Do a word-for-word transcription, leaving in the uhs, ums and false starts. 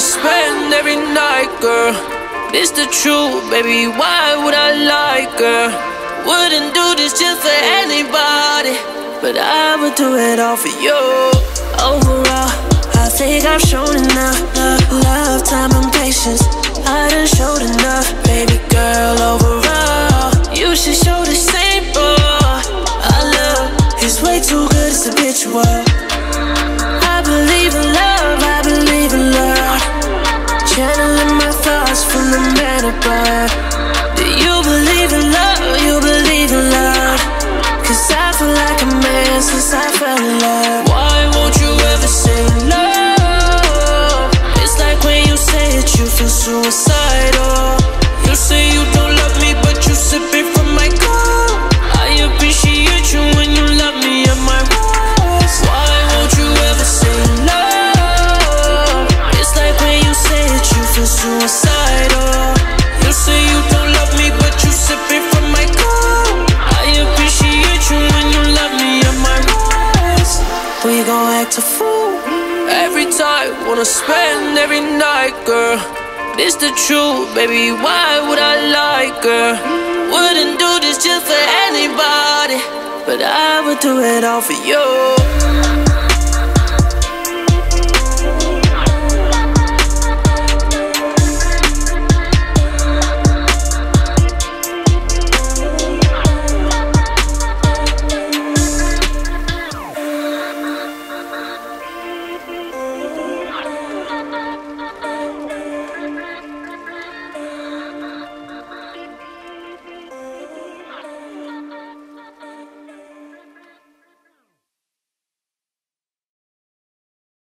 I'ma spend every night, girl. This the truth, baby, why would I lie, girl? Wouldn't do this just for anybody, but I would do it all for you. Overall, I think I've shown enough love, love, time, and patience. I done showed enough, baby girl, overall. You should show the same, boy. Our love is way too good, it's habitual. I believe in love, I believe in love. Channeling my thoughts from the man above. Do you believe in love? You believe in love? Cause I feel like a man since I fell in love. Why won't you ever say no? It's like when you say it, you feel suicidal. You say you don't love me, but you sipping from my cup. I appreciate you when you love me at my worst. Why won't you ever say no? It's like when you say it, you feel suicidal. You say you don't love me, but you sipping from my cup. I appreciate you when you love me at my worst. We gon' act a fool every time. Wanna spend every night, girl. This the truth, baby, why would I lie, girl? Wouldn't do this just for anybody, but I would do it all for you.